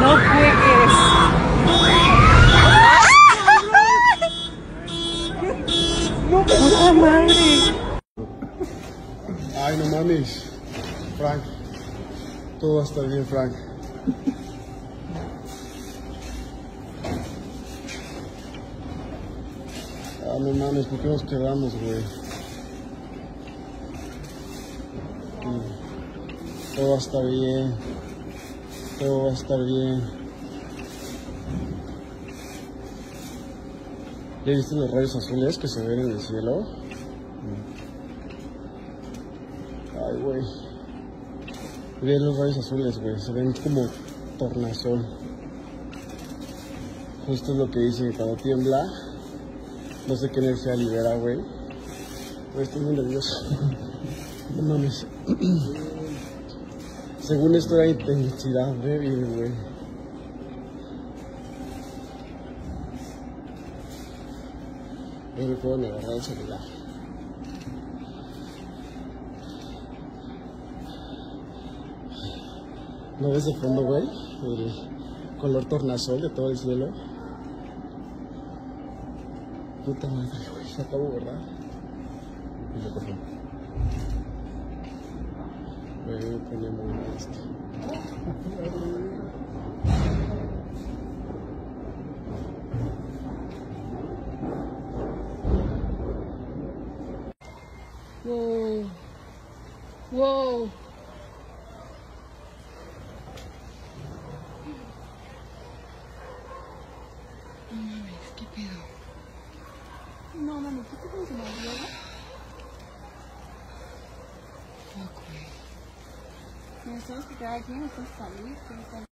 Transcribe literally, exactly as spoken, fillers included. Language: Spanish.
No juegues. No puta madre. Ay, no mames. Frank. Todo va a estar bien, Frank. Ah, no mames, ¿por qué nos quedamos, güey? Todo va a estar bien. Todo va a estar bien. ¿Ya viste los rayos azules que se ven en el cielo? Ay, güey. Ve los rayos azules, güey. Se ven como tornasol. Justo es lo que dicen, cuando tiembla. No sé qué energía libera, güey. Güey, estoy muy nervioso. No mames. Según esto era intensidad débil, güey. No me puedo ni agarrar el celular. ¿No ves de fondo, güey? El color tornasol de todo el cielo. Puta madre, güey. Se acabó, ¿verdad? Y lo cogí. Voy a poner muy mal esto. Wow. Wow. No mames, ¿qué pedo? No mames, ¿qué te pasa, Mariana? Fuck, güey. ¿Me estás quedando aquí? ¿Me estás saliendo?